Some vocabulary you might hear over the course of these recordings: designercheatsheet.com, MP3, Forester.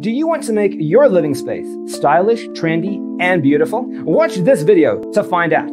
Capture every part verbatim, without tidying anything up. Do you want to make your living space stylish, trendy, and beautiful? Watch this video to find out.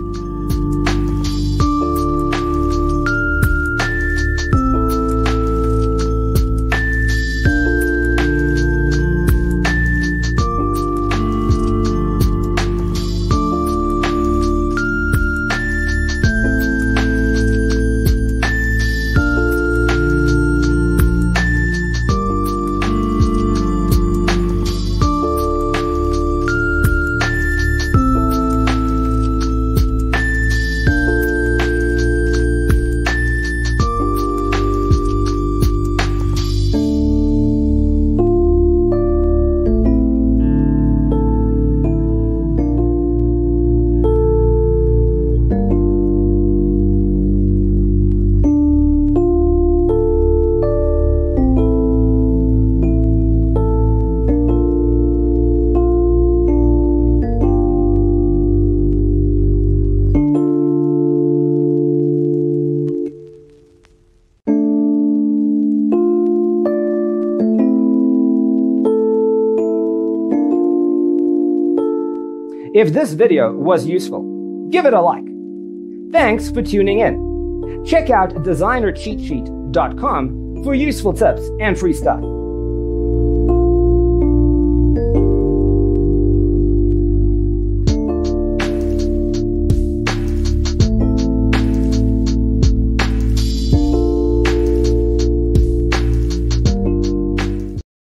If this video was useful, give it a like. Thanks for tuning in. Check out designer cheat sheet dot com for useful tips and free stuff.